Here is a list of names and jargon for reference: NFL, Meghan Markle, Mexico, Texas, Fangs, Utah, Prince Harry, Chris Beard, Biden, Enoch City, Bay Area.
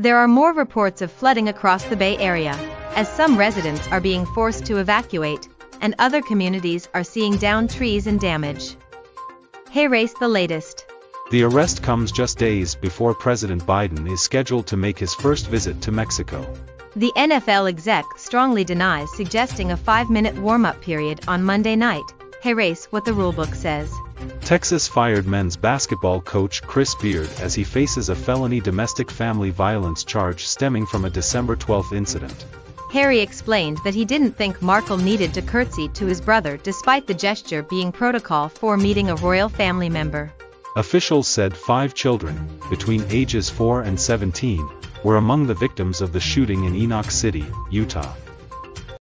There are more reports of flooding across the Bay Area, as some residents are being forced to evacuate, and other communities are seeing downed trees and damage. Hey Race, the latest. The arrest comes just days before President Biden is scheduled to make his first visit to Mexico. The NFL exec strongly denies suggesting a 5-minute warm-up period on Monday night. Hey Race, what the rulebook says. Texas fired men's basketball coach Chris Beard as he faces a felony domestic family violence charge stemming from a December 12 incident. Harry explained that he didn't think Markle needed to curtsy to his brother despite the gesture being protocol for meeting a royal family member. Officials said 5 children, between ages 4 and 17, were among the victims of the shooting in Enoch City, Utah.